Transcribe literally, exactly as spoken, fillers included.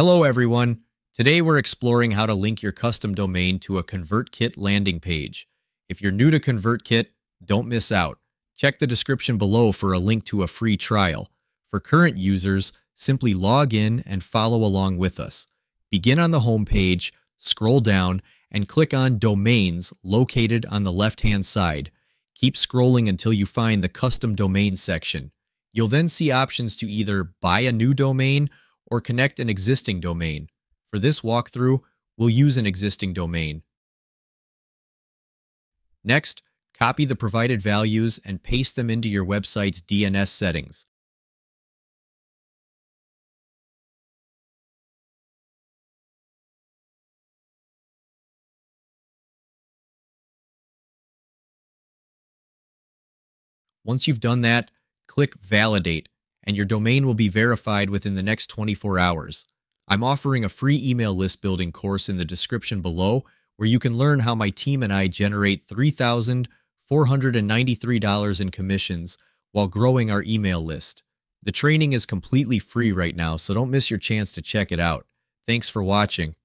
Hello everyone. Today we're exploring how to link your custom domain to a ConvertKit landing page. If you're new to ConvertKit, don't miss out. Check the description below for a link to a free trial. For current users, simply log in and follow along with us. Begin on the home page, scroll down, and click on Domains located on the left-hand side. Keep scrolling until you find the Custom Domain section. You'll then see options to either buy a new domain or connect an existing domain. For this walkthrough, we'll use an existing domain. Next, copy the provided values and paste them into your website's D N S settings. Once you've done that, click Validate, and your domain will be verified within the next twenty-four hours. I'm offering a free email list building course in the description below where you can learn how my team and I generate three thousand four hundred ninety-three dollars in commissions while growing our email list. The training is completely free right now, so don't miss your chance to check it out. Thanks for watching.